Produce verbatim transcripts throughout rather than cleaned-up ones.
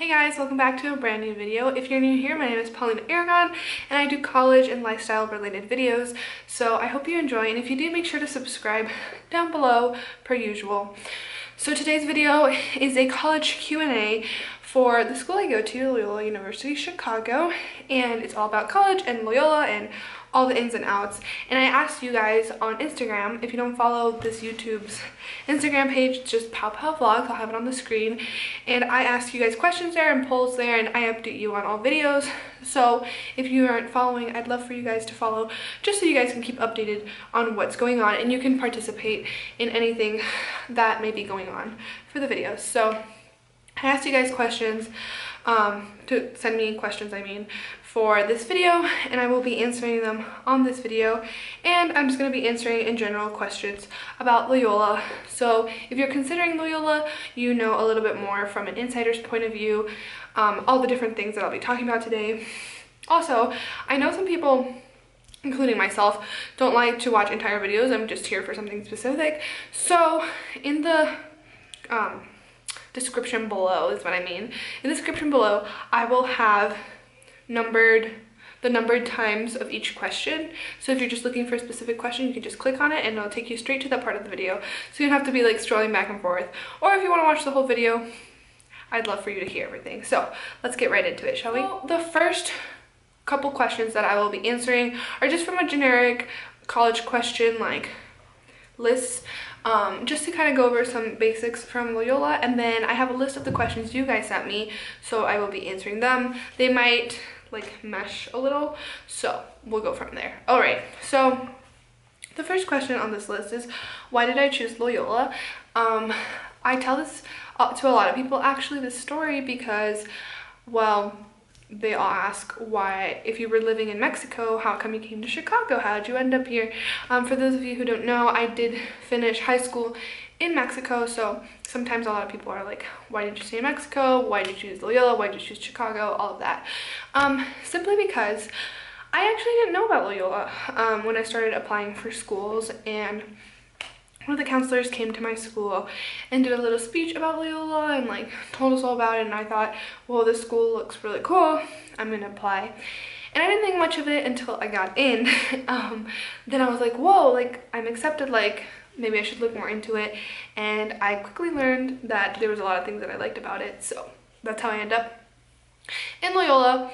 Hey guys, welcome back to a brand new video. If you're new here, my name is Paulina Aragon and I do college and lifestyle related videos, so I hope you enjoy, and if you do, make sure to subscribe down below per usual. So today's video is a college Q and A for the school I go to, Loyola University Chicago, and it's all about college and Loyola and all the ins and outs. And I asked you guys on Instagram, if you don't follow this YouTube's Instagram page, it's just Pow Pow Vlogs, I'll have it on the screen. And I asked you guys questions there and polls there, and I update you on all videos. So if you aren't following, I'd love for you guys to follow just so you guys can keep updated on what's going on and you can participate in anything that may be going on for the videos. So I asked you guys questions, um, to send me questions, I mean, for this video, and I will be answering them on this video, and I'm just going to be answering in general questions about Loyola. So if you're considering Loyola, you know a little bit more from an insider's point of view, um, all the different things that I'll be talking about today. Also, I know some people, including myself, don't like to watch entire videos. I'm just here for something specific. So in the um, description below is what I mean. In the description below, I will have numbered the numbered times of each question, so if you're just looking for a specific question, you can just click on it and it'll take you straight to that part of the video, so you don't have to be like scrolling back and forth. Or if you want to watch the whole video, I'd love for you to hear everything. So let's get right into it, shall we? So the first couple questions that I will be answering are just from a generic college question like lists, um, just to kind of go over some basics from Loyola, and then I have a list of the questions you guys sent me, so I will be answering them. They might like mesh a little, so we'll go from there. All right, so the first question on this list is, why did I choose Loyola? um I tell this to a lot of people, actually, this story, because, well, they all ask why, if you were living in Mexico, how come you came to Chicago, how did you end up here? Um for those of you who don't know, I did finish high school in Mexico, so sometimes a lot of people are like, why did you stay in Mexico, why did you choose Loyola, why did you choose Chicago, all of that. Um simply because I actually didn't know about Loyola um when I started applying for schools, and one of the counselors came to my school and did a little speech about Loyola and like told us all about it, and I thought, well, this school looks really cool, I'm gonna apply. And I didn't think much of it until I got in. Um, then I was like, whoa, like I'm accepted, like maybe I should look more into it, and I quickly learned that there was a lot of things that I liked about it, so that's how I ended up in Loyola.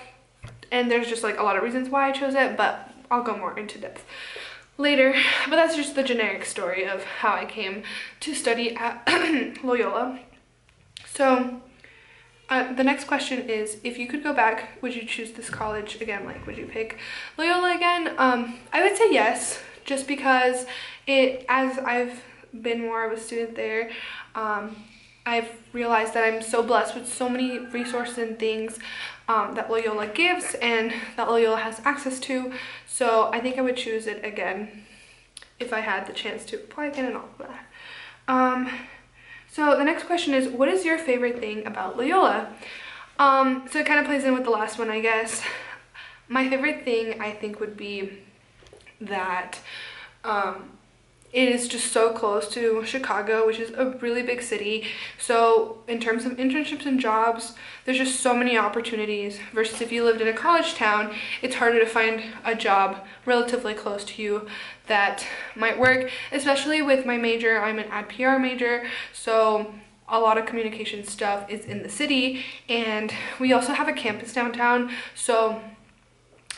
And there's just like a lot of reasons why I chose it, but I'll go more into depth later. But that's just the generic story of how I came to study at Loyola. So uh, the next question is, if you could go back, would you choose this college again? Like, would you pick Loyola again? um I would say yes, just because it, as I've been more of a student there, um I've realized that I'm so blessed with so many resources and things um, that Loyola gives and that Loyola has access to. So I think I would choose it again if I had the chance to apply again and all of that. Um, so the next question is, what is your favorite thing about Loyola? Um, so it kind of plays in with the last one, I guess. My favorite thing, I think, would be that um, it is just so close to Chicago, which is a really big city. So in terms of internships and jobs, there's just so many opportunities, versus if you lived in a college town, it's harder to find a job relatively close to you that might work, especially with my major. I'm an ad P R major, so a lot of communication stuff is in the city, and we also have a campus downtown, so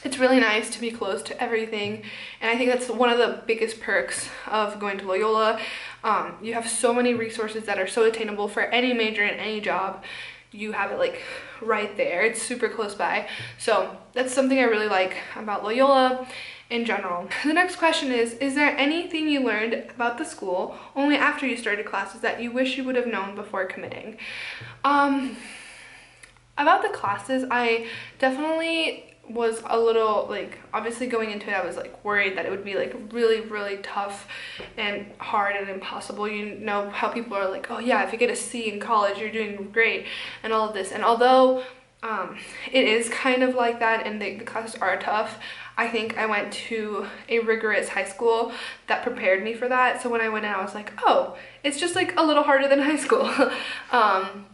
it's really nice to be close to everything. And I think that's one of the biggest perks of going to Loyola. Um, you have so many resources that are so attainable for any major and any job. You have it like right there, it's super close by. So that's something I really like about Loyola in general. The next question is, is there anything you learned about the school only after you started classes that you wish you would have known before committing? Um, about the classes, I definitely was a little, like, obviously going into it, I was like worried that it would be like really, really tough and hard and impossible. You know how people are like, oh yeah, if you get a C in college, you're doing great and all of this. And although um, it is kind of like that, and the, the classes are tough, I think I went to a rigorous high school that prepared me for that. So when I went in, I was like, oh, it's just like a little harder than high school. um,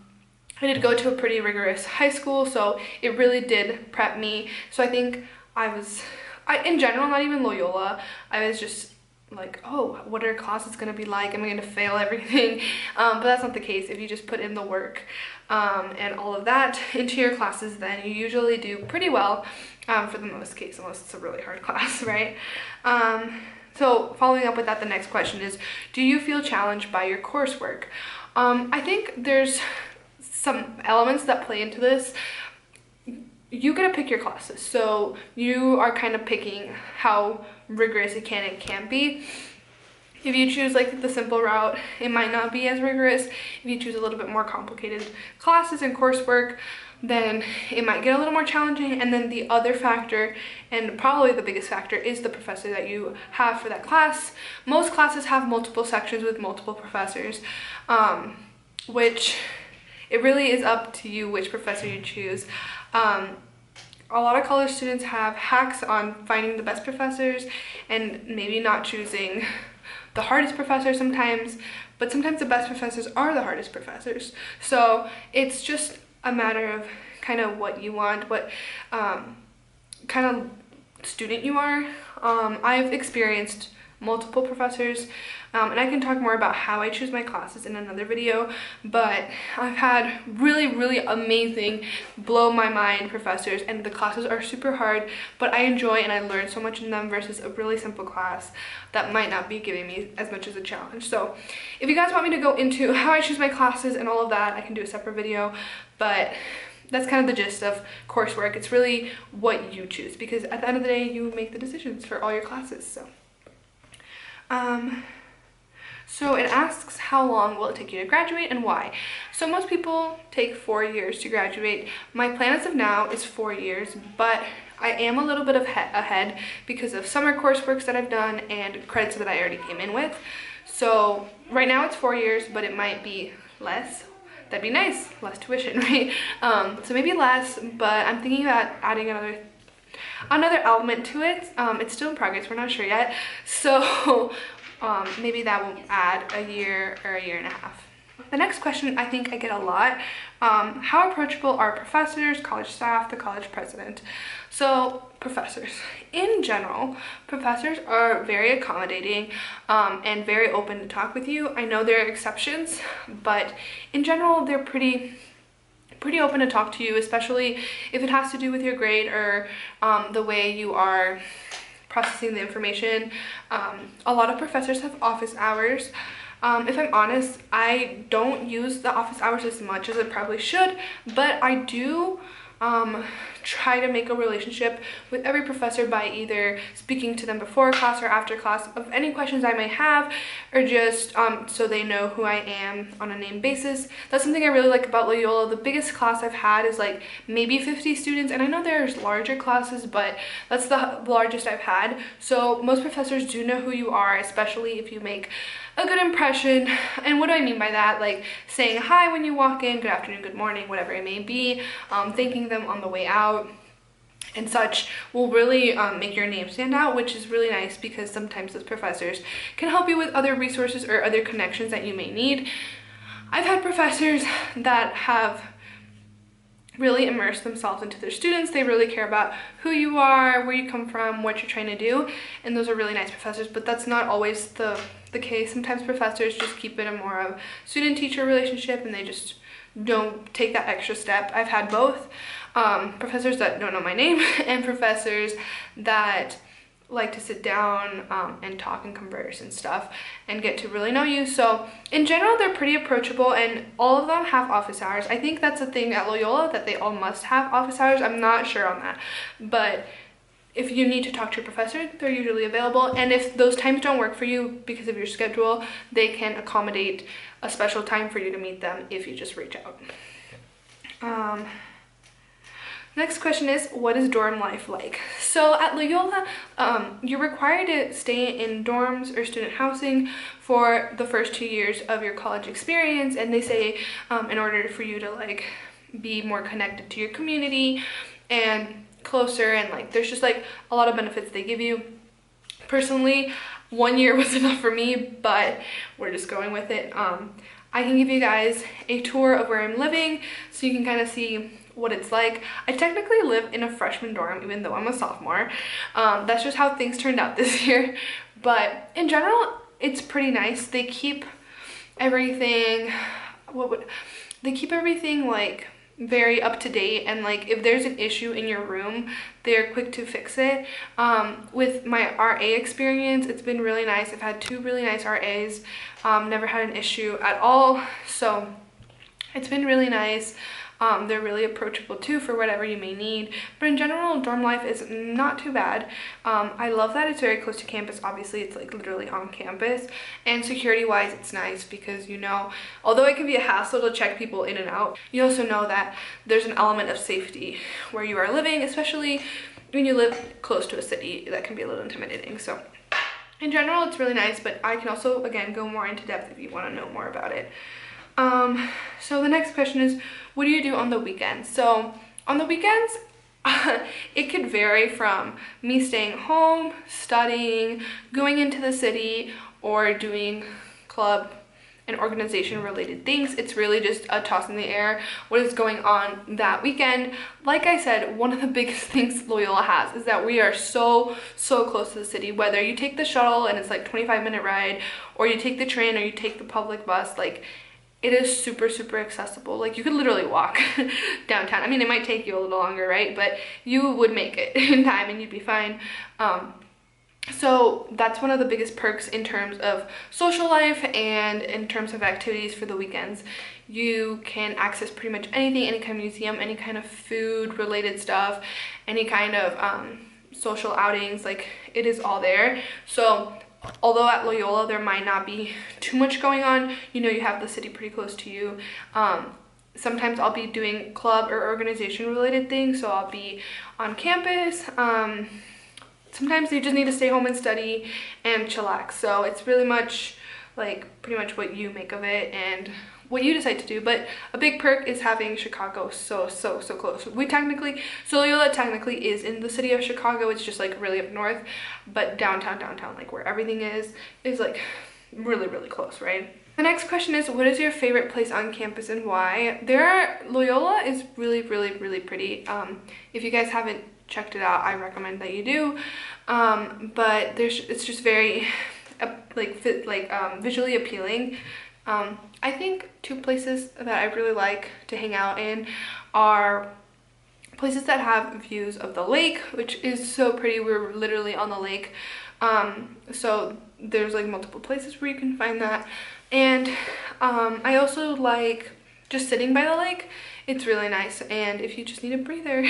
I did go to a pretty rigorous high school, so it really did prep me. So I think I was, I, in general, not even Loyola, I was just like, oh, what are classes gonna be like? Am I gonna fail everything? Um, but that's not the case. If you just put in the work um, and all of that into your classes, then you usually do pretty well um, for the most case, unless it's a really hard class, right? Um, so following up with that, the next question is, do you feel challenged by your coursework? Um, I think there's some elements that play into this. You get to pick your classes, so you are kind of picking how rigorous it can and can't be. If you choose like the simple route, it might not be as rigorous. If you choose a little bit more complicated classes and coursework, then it might get a little more challenging. And then the other factor, and probably the biggest factor, is the professor that you have for that class. Most classes have multiple sections with multiple professors, um, which it really is up to you which professor you choose. Um, a lot of college students have hacks on finding the best professors and maybe not choosing the hardest professor sometimes, but sometimes the best professors are the hardest professors. So it's just a matter of kind of what you want, what um, kind of student you are. Um, I've experienced multiple professors, um, and I can talk more about how I choose my classes in another video, but I've had really, really amazing, blow my mind professors, and the classes are super hard, but I enjoy and I learn so much in them versus a really simple class that might not be giving me as much as a challenge. So if you guys want me to go into how I choose my classes and all of that, I can do a separate video, but that's kind of the gist of coursework. It's really what you choose, because at the end of the day, you make the decisions for all your classes. So. Um, so it asks, how long will it take you to graduate and why? So most people take four years to graduate. My plan as of now is four years, but I am a little bit of ahead because of summer coursework that I've done and credits that I already came in with. So right now it's four years, but it might be less. That'd be nice, less tuition, right? Um, so maybe less, but I'm thinking about adding another another element to it. Um, it's still in progress, we're not sure yet, so um, maybe that will add a year or a year and a half. The next question I think I get a lot, um, how approachable are professors, college staff, the college president? So professors, in general, professors are very accommodating um, and very open to talk with you. I know there are exceptions, but in general they're pretty pretty open to talk to you, especially if it has to do with your grade or um, the way you are processing the information. Um, a lot of professors have office hours. Um, if I'm honest, I don't use the office hours as much as I probably should, but I do um, try to make a relationship with every professor by either speaking to them before class or after class of any questions I may have, or just um, so they know who I am on a name basis. That's something I really like about Loyola. The biggest class I've had is like maybe fifty students, and I know there's larger classes, but that's the largest I've had. So most professors do know who you are, especially if you make a good impression. And what do I mean by that? Like saying hi when you walk in, good afternoon, good morning, whatever it may be, um, thanking them on the way out and such will really um, make your name stand out, which is really nice because sometimes those professors can help you with other resources or other connections that you may need. I've had professors that have really immerse themselves into their students. They really care about who you are, where you come from, what you're trying to do, and those are really nice professors, but that's not always the, the case. Sometimes professors just keep it a more of student-teacher relationship and they just don't take that extra step. I've had both, um, professors that don't know my name and professors that like to sit down um, and talk and converse and stuff and get to really know you. So in general, they're pretty approachable and all of them have office hours. I think that's a thing at Loyola, that they all must have office hours. I'm not sure on that, but if you need to talk to your professor, they're usually available. And if those times don't work for you because of your schedule, they can accommodate a special time for you to meet them if you just reach out. Um, Next question is, what is dorm life like? So at Loyola, um, you're required to stay in dorms or student housing for the first two years of your college experience. And they say um, in order for you to like be more connected to your community and closer, and like there's just like a lot of benefits they give you. Personally, one year was enough for me, but we're just going with it. Um, I can give you guys a tour of where I'm living so you can kind of see what it's like. I technically live in a freshman dorm even though I'm a sophomore. Um, that's just how things turned out this year. But in general, it's pretty nice. They keep everything, what would, they keep everything like very up to date, and like if there's an issue in your room, they're quick to fix it. Um, with my R A experience, it's been really nice. I've had two really nice R As, um, never had an issue at all. So it's been really nice. Um, they're really approachable too for whatever you may need. But in general, dorm life is not too bad. Um, I love that it's very close to campus. Obviously, it's like literally on campus. And security-wise, it's nice because, you know, although it can be a hassle to check people in and out, you also know that there's an element of safety where you are living, especially when you live close to a city. That can be a little intimidating. So in general, it's really nice, but I can also, again, go more into depth if you want to know more about it. Um, so the next question is, what do you do on the weekends? So on the weekends, it could vary from me staying home, studying, going into the city, or doing club and organization related things. It's really just a toss in the air what is going on that weekend. Like I said, one of the biggest things Loyola has is that we are so so close to the city. Whether you take the shuttle and it's like twenty-five minute ride, or you take the train, or you take the public bus, like it is super, super accessible. Like you could literally walk downtown. I mean, it might take you a little longer, right? But you would make it in time and you'd be fine. Um, so that's one of the biggest perks in terms of social life and in terms of activities for the weekends. You can access pretty much anything, any kind of museum, any kind of food related stuff, any kind of um, social outings, like it is all there. So although at Loyola there might not be too much going on, you know, you have the city pretty close to you. Um, sometimes I'll be doing club or organization related things, so I'll be on campus. Um, sometimes you just need to stay home and study and chillax. So it's really much like pretty much what you make of it and what you decide to do. But a big perk is having Chicago so, so, so close. We technically, so Loyola technically is in the city of Chicago. It's just like really up north, but downtown, downtown, like where everything is, is like really, really close, right? The next question is, what is your favorite place on campus and why? There are, Loyola is really, really, really pretty. Um, if you guys haven't checked it out, I recommend that you do. Um, but there's, it's just very like, fit, like um, visually appealing. Um, I think two places that I really like to hang out in are places that have views of the lake, which is so pretty. We're literally on the lake. Um, so there's like multiple places where you can find that. And um, I also like just sitting by the lake. It's really nice. And if you just need a breather,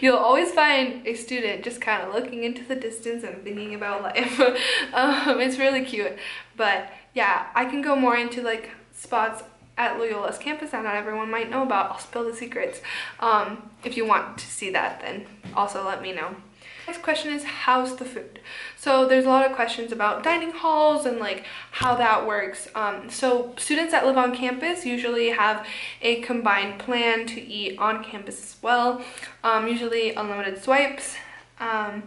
you'll always find a student just kind of looking into the distance and thinking about life. um, it's really cute. But yeah, I can go more into like spots at Loyola's campus that not everyone might know about. I'll spill the secrets. Um, if you want to see that, then also let me know. Next question is, how's the food? So there's a lot of questions about dining halls and like how that works. Um, so students that live on campus usually have a combined plan to eat on campus as well, um, usually unlimited swipes. Um,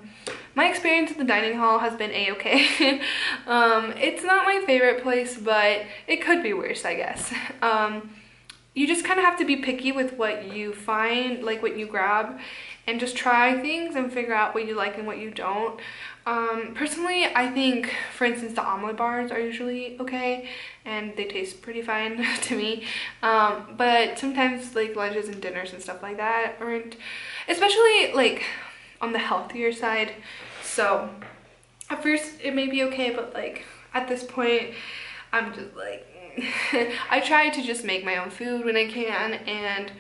my experience at the dining hall has been a-okay. um, it's not my favorite place, but it could be worse, I guess. Um, you just kind of have to be picky with what you find, like what you grab, and just try things and figure out what you like and what you don't. Um, personally, I think, for instance, the omelet bars are usually okay and they taste pretty fine to me. Um, but sometimes like lunches and dinners and stuff like that aren't, especially like on the healthier side. So at first it may be okay, but like at this point, I'm just like, I try to just make my own food when I can, and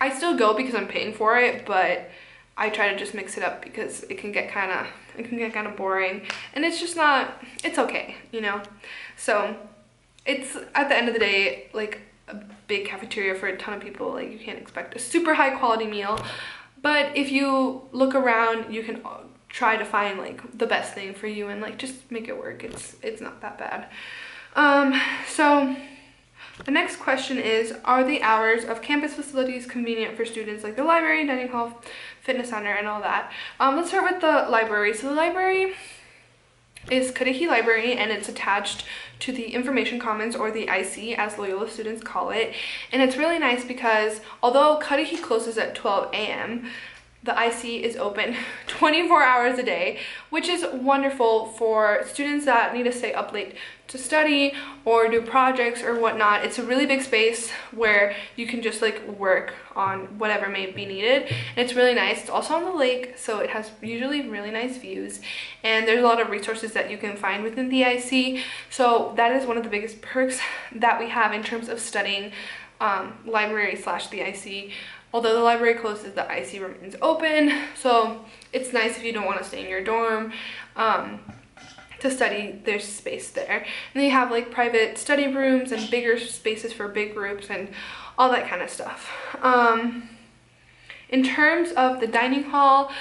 I still go because I'm paying for it, but I try to just mix it up because it can get kind of it can get kind of boring, and it's just not it's okay, you know. So it's at the end of the day like a big cafeteria for a ton of people. Like you can't expect a super high quality meal, but if you look around, you can try to find like the best thing for you and like just make it work. It's it's not that bad. Um, so the next question is, are the hours of campus facilities convenient for students, like the library, dining hall, fitness center, and all that? Um, let's start with the library. So the library is Cudahy Library, and it's attached to the Information Commons, or the I C as Loyola students call it. And it's really nice because although Cudahy closes at twelve A M, the I C is open twenty-four hours a day, which is wonderful for students that need to stay up late to study or do projects or whatnot. It's a really big space where you can just like work on whatever may be needed. And it's really nice. It's also on the lake, so it has usually really nice views. And there's a lot of resources that you can find within the I C. So that is one of the biggest perks that we have in terms of studying um, library slash the I C. Although the library closes, the I C remains open, so it's nice if you don't want to stay in your dorm um, to study, there's space there. And then you have like private study rooms and bigger spaces for big groups and all that kind of stuff. Um, in terms of the dining hall,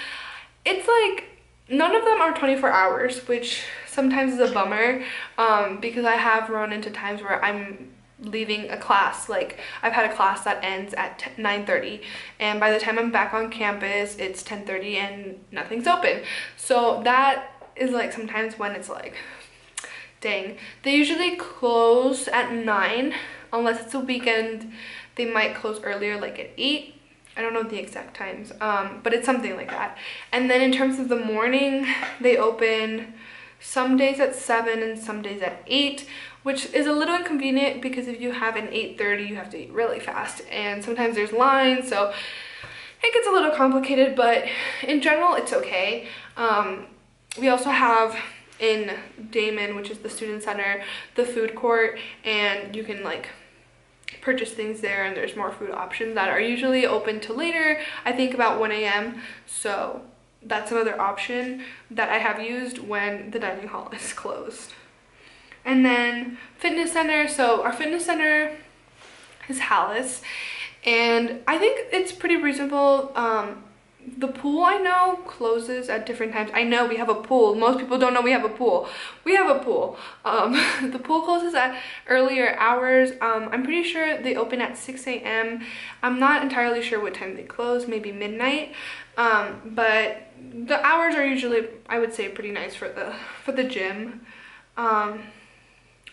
it's like none of them are twenty-four hours, which sometimes is a bummer um, because I have run into times where I'm leaving a class. Like I've had a class that ends at nine thirty, and by the time I'm back on campus it's ten thirty and nothing's open. So that is like sometimes when it's like, dang. They usually close at nine, unless it's a weekend. They might close earlier, like at eight. I don't know the exact times, um but it's something like that. And then in terms of the morning, they open some days at seven and some days at eight, which is a little inconvenient because if you have an eight thirty, you have to eat really fast, and sometimes there's lines, so it gets a little complicated, but in general, it's okay. Um, we also have in Damon, which is the student center, the food court, and you can like purchase things there, and there's more food options that are usually open to later, I think about one A M, so that's another option that I have used when the dining hall is closed. And then fitness center. So our fitness center is Hallis, and I think it's pretty reasonable. Um, the pool, I know, closes at different times. I know we have a pool. Most people don't know we have a pool. We have a pool. Um, the pool closes at earlier hours. Um, I'm pretty sure they open at six A M I'm not entirely sure what time they close, maybe midnight. Um, but the hours are usually, I would say, pretty nice for the, for the gym. Um,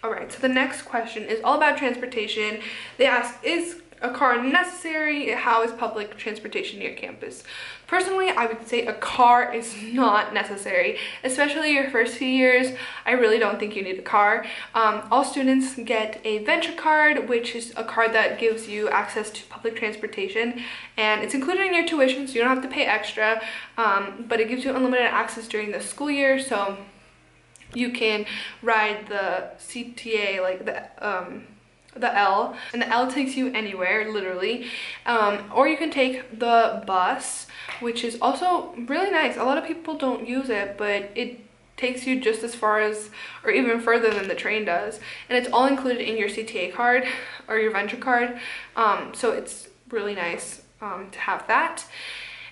all right, so the next question is all about transportation. They ask, is a car necessary? How is public transportation near campus? Personally, I would say a car is not necessary, especially your first few years. I really don't think you need a car. Um, all students get a Ventra card, which is a card that gives you access to public transportation, and it's included in your tuition, so you don't have to pay extra, um, but it gives you unlimited access during the school year, so you can ride the C T A, like the um, the L, and the L takes you anywhere, literally. Um, or you can take the bus, which is also really nice. A lot of people don't use it, but it takes you just as far as, or even further than the train does. And it's all included in your C T A card or your Ventra card. Um, so it's really nice um, to have that.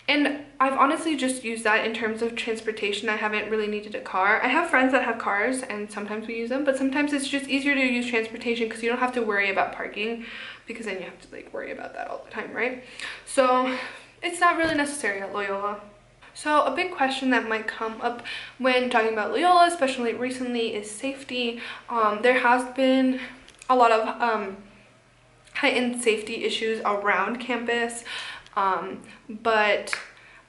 And I've honestly just used that in terms of transportation. I haven't really needed a car. I have friends that have cars, and sometimes we use them, but sometimes it's just easier to use transportation because you don't have to worry about parking, because then you have to like worry about that all the time, right? So it's not really necessary at Loyola. So a big question that might come up when talking about Loyola, especially recently, is safety. Um, there has been a lot of um, heightened safety issues around campus. Um, but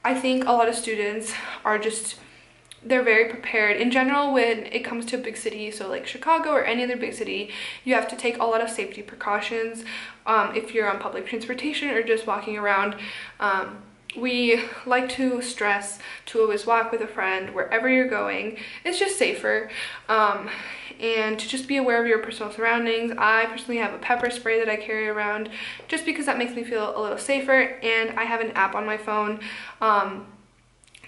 I think a lot of students are just, they're very prepared. In general, when it comes to a big city, so like Chicago or any other big city, you have to take a lot of safety precautions um, if you're on public transportation or just walking around. Um, we like to stress to always walk with a friend wherever you're going. It's just safer. Um, and to just be aware of your personal surroundings. I personally have a pepper spray that I carry around just because that makes me feel a little safer, and I have an app on my phone um,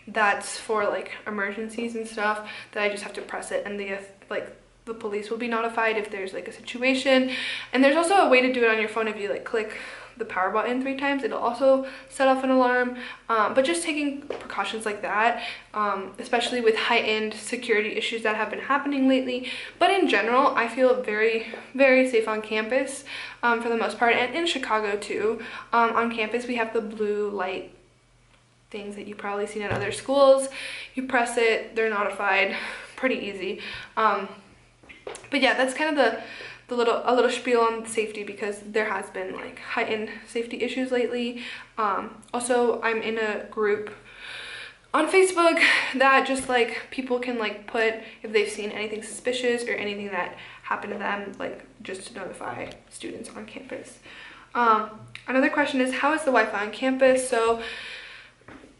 that's for like emergencies and stuff that I just have to press it, and the like the police will be notified if there's like a situation. And there's also a way to do it on your phone. If you like click the power button three times, it'll also set off an alarm. Um, but just taking precautions like that, um, especially with heightened security issues that have been happening lately. But in general, I feel very, very safe on campus um, for the most part, and in Chicago too. Um, on campus, we have the blue light things that you've probably seen at other schools. You press it, they're notified. pretty easy. Um, but yeah, that's kind of the, the little a little spiel on safety, because there has been like heightened safety issues lately. Um, also, I'm in a group on Facebook that just like people can like put if they've seen anything suspicious or anything that happened to them, like just to notify students on campus. Um, another question is, how is the Wi-Fi on campus? So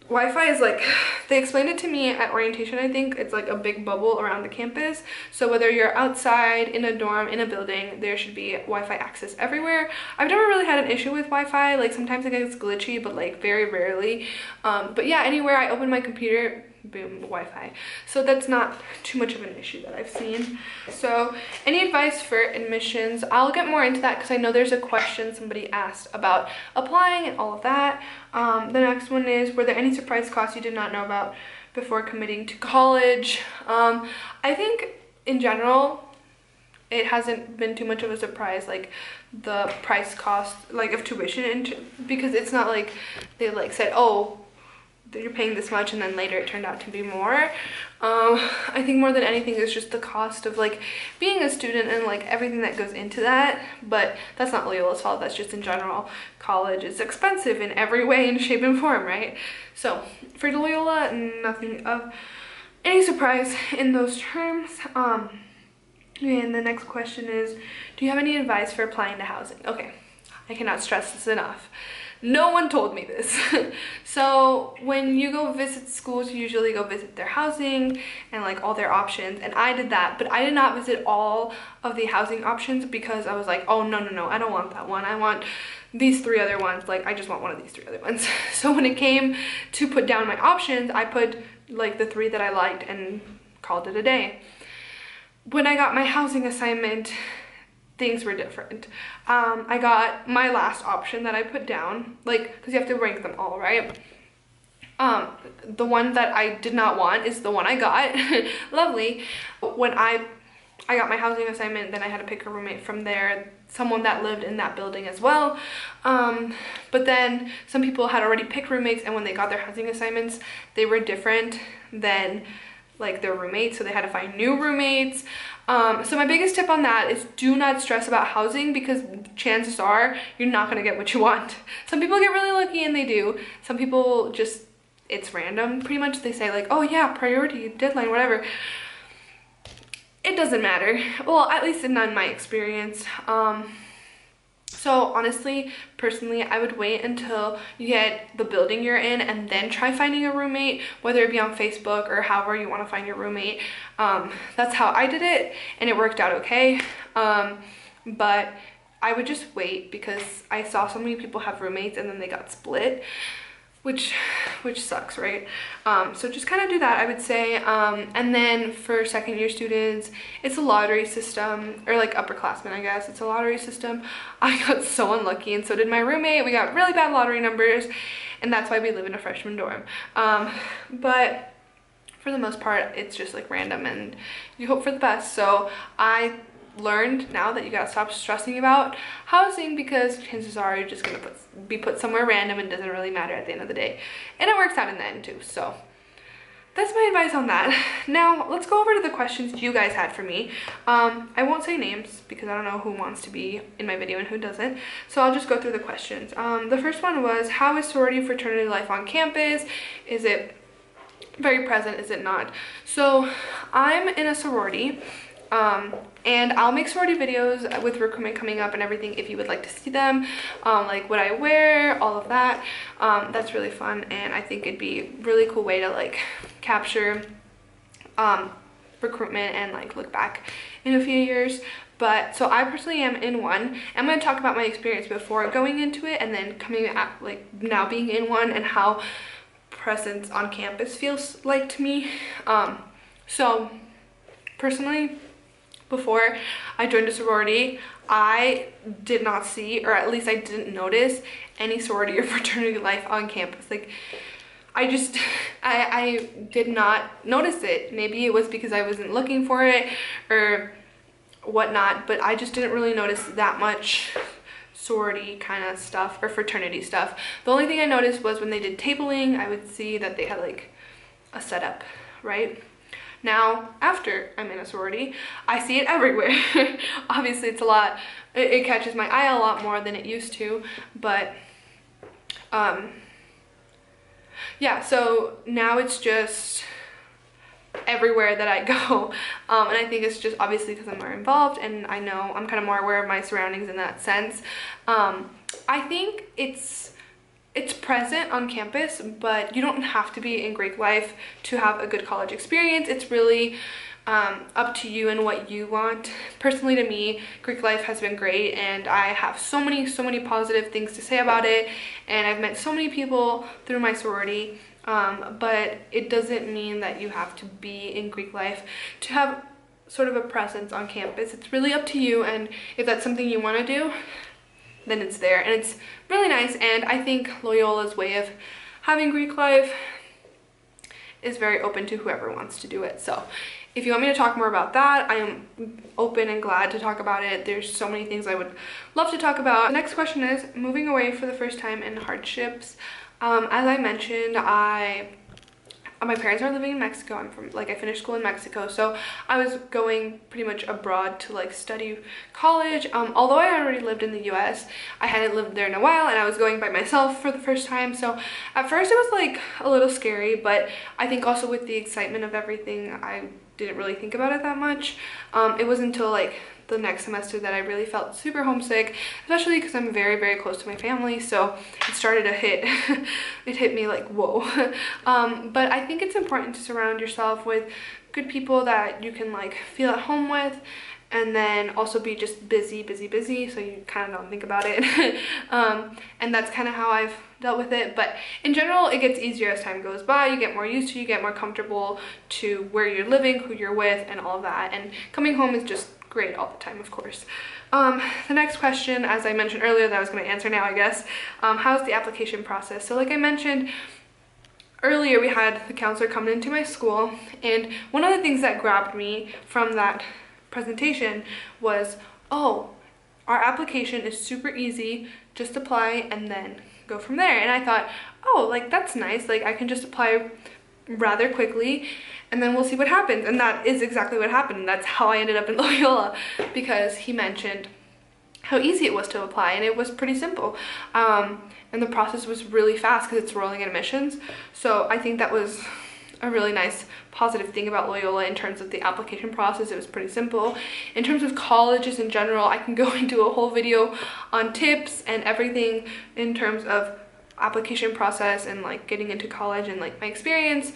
Wi-Fi is like, they explained it to me at orientation, I think, it's like a big bubble around the campus. So whether you're outside, in a dorm, in a building, there should be Wi-Fi access everywhere. I've never really had an issue with Wi-Fi. Like sometimes it gets glitchy, but like very rarely. Um, but yeah, anywhere I open my computer, boom, Wi-Fi. So that's not too much of an issue that I've seen. So any advice for admissions? I'll get more into that because I know there's a question somebody asked about applying and all of that. Um, the next one is, were there any surprise costs you did not know about before committing to college? Um, I think in general, it hasn't been too much of a surprise, like the price cost, like of tuition, and because it's not like they like said, oh, you're paying this much and then later it turned out to be more. um I think more than anything is just the cost of like being a student and like everything that goes into that, but that's not Loyola's fault, that's just in general. College is expensive in every way and shape and form, right? So for Loyola, nothing of any surprise in those terms. Um and the next question is, do you have any advice for applying to housing? Okay, I cannot stress this enough. No one told me this. So when you go visit schools, you usually go visit their housing and like all their options, and I did that, but I did not visit all of the housing options because I was like, oh no no no, I don't want that one, I want these three other ones, like I just want one of these three other ones. So when it came to put down my options, I put like the three that I liked and called it a day. When I got my housing assignment, things were different. Um, I got my last option that I put down, like, because you have to rank them all, right? Um, the one that I did not want is the one I got. Lovely. When I, I got my housing assignment, then I had to pick a roommate from there, someone that lived in that building as well. Um, but then some people had already picked roommates, and when they got their housing assignments, they were different than like their roommates, so they had to find new roommates. Um, so my biggest tip on that is, do not stress about housing, because chances are you're not gonna get what you want. Some people get really lucky and they do. Some people just, it's random pretty much. They say like, oh yeah, priority, deadline, whatever. It doesn't matter. Well, at least not in my experience. Um, So honestly, personally, I would wait until you get the building you're in and then try finding a roommate, whether it be on Facebook or however you want to find your roommate. Um, that's how I did it, and it worked out okay. Um, but I would just wait, because I saw so many people have roommates and then they got split, which which sucks, right? Um, so just kind of do that, I would say. Um, and then for second year students, it's a lottery system, or like upperclassmen, I guess, it's a lottery system. I got so unlucky, and so did my roommate. We got really bad lottery numbers, and that's why we live in a freshman dorm. Um, but for the most part, it's just like random, and you hope for the best. So I learned now that you gotta stop stressing about housing, because chances are you're just gonna put, be put somewhere random, and doesn't really matter at the end of the day, and it works out in the end too. So that's my advice on that. Now let's go over to the questions you guys had for me. um I won't say names because I don't know who wants to be in my video and who doesn't, so I'll just go through the questions. Um the first one was, how is sorority fraternity life on campus? Is it very present, is it not? So I'm in a sorority, um and I'll make sorority videos with recruitment coming up and everything if you would like to see them, um like what I wear, all of that. Um that's really fun, and I think it'd be a really cool way to like capture um recruitment and like look back in a few years. But so I personally am in one. I'm going to talk about my experience before going into it, and then coming at like now being in one, and how presence on campus feels like to me. Um so personally, before I joined a sorority, I did not see, or at least I didn't notice, any sorority or fraternity life on campus. Like, I just, I, I did not notice it. Maybe it was because I wasn't looking for it or whatnot, but I just didn't really notice that much sorority kind of stuff or fraternity stuff. The only thing I noticed was when they did tabling, I would see that they had like a setup, right? Now, after I'm in a sorority, I see it everywhere. Obviously, it's a lot, it, it catches my eye a lot more than it used to, but um, yeah, so now it's just everywhere that I go, um, and I think it's just obviously because I'm more involved and I know I'm kind of more aware of my surroundings in that sense. Um, I think it's it's present on campus, but you don't have to be in Greek life to have a good college experience. It's really um, up to you and what you want. Personally, to me, Greek life has been great, and I have so many, so many positive things to say about it, and I've met so many people through my sorority. Um, but it doesn't mean that you have to be in Greek life to have sort of a presence on campus. It's really up to you, and if that's something you want to do, then it's there. And it's really nice, and I think Loyola's way of having Greek life is very open to whoever wants to do it. So if you want me to talk more about that, I am open and glad to talk about it. There's so many things I would love to talk about. The next question is moving away for the first time and hardships. Um, as I mentioned, I, my parents are living in Mexico. I'm from, like, I finished school in Mexico, so I was going pretty much abroad to, like, study college. Um, although I already lived in the U S, I hadn't lived there in a while, and I was going by myself for the first time. So at first it was, like, a little scary, but I think also with the excitement of everything, I didn't really think about it that much. Um, it was until, like, the next semester that I really felt super homesick, especially because I'm very, very close to my family, so it started to hit. It hit me like, whoa. Um, but I think it's important to surround yourself with good people that you can, like, feel at home with, and then also be just busy, busy, busy, so you kind of don't think about it. Um, and that's kind of how I've dealt with it. But in general, it gets easier as time goes by. You get more used to, you get more comfortable to where you're living, who you're with, and all that. And coming home is just great all the time, of course. Um, the next question, as I mentioned earlier, that I was going to answer now, I guess, um, how's the application process? So like I mentioned earlier, we had the counselor come into my school, and one of the things that grabbed me from that presentation was, oh, our application is super easy, just apply and then go from there. And I thought, oh, like, that's nice, like, I can just apply rather quickly and then we'll see what happens. And that is exactly what happened. That's how I ended up in Loyola, because he mentioned how easy it was to apply, and it was pretty simple, um, and the process was really fast because it's rolling admissions. So I think that was a really nice positive thing about Loyola in terms of the application process. It was pretty simple. In terms of colleges in general, I can go and do a whole video on tips and everything in terms of application process and, like, getting into college and, like, my experience,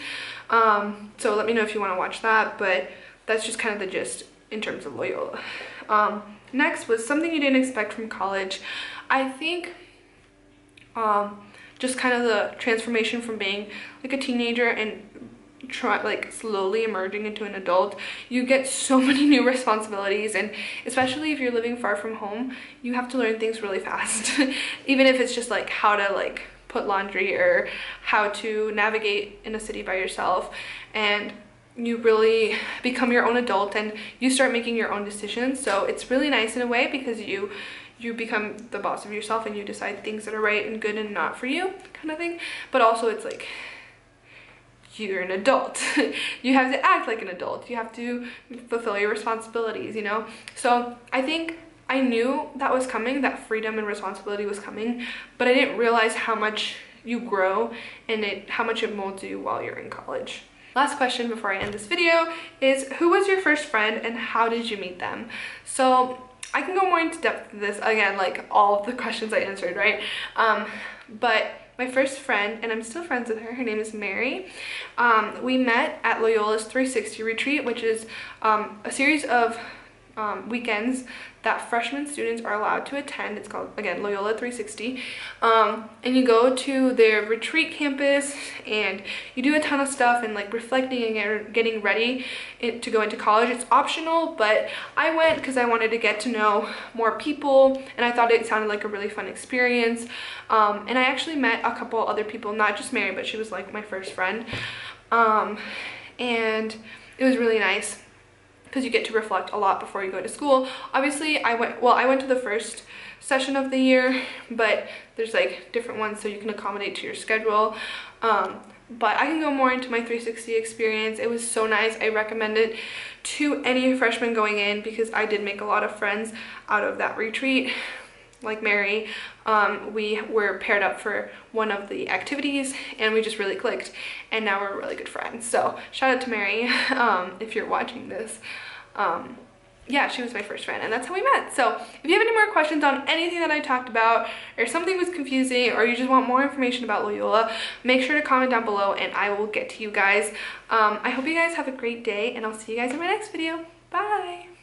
um so let me know if you want to watch that. But that's just kind of the gist in terms of Loyola. Um next was something you didn't expect from college. I think um just kind of the transformation from being, like, a teenager and try like slowly emerging into an adult. You get so many new responsibilities, and especially if you're living far from home, you have to learn things really fast. Even if it's just, like, how to, like, put laundry or how to navigate in a city by yourself, and you really become your own adult and you start making your own decisions. So it's really nice in a way, because you you become the boss of yourself and you decide things that are right and good and not for you, kind of thing. But also it's like, you're an adult. You have to act like an adult. You have to fulfill your responsibilities, you know? So I think I knew that was coming, that freedom and responsibility was coming, but I didn't realize how much you grow and it how much it molds you while you're in college. Last question before I end this video is, who was your first friend and how did you meet them? So I can go more into depth with this, again, like all of the questions I answered, right? Um, but my first friend, and I'm still friends with her, her name is Mary. Um, we met at Loyola's three sixty retreat, which is um, a series of um, weekends that freshman students are allowed to attend. It's called, again, Loyola three sixty. Um, and you go to their retreat campus and you do a ton of stuff and, like, reflecting and getting ready to go into college. It's optional, but I went because I wanted to get to know more people, and I thought it sounded like a really fun experience. Um, and I actually met a couple other people, not just Mary, but she was, like, my first friend. Um, and it was really nice, because you get to reflect a lot before you go to school. Obviously, I went, well, I went to the first session of the year, but there's like different ones so you can accommodate to your schedule. Um, but I can go more into my three sixty experience. It was so nice. I recommend it to any freshman going in because I did make a lot of friends out of that retreat. Like Mary, um, we were paired up for one of the activities and we just really clicked and now we're really good friends. So shout out to Mary um, if you're watching this. Um, yeah, she was my first friend and that's how we met. So if you have any more questions on anything that I talked about or something was confusing or you just want more information about Loyola, make sure to comment down below and I will get to you guys. Um, I hope you guys have a great day and I'll see you guys in my next video. Bye.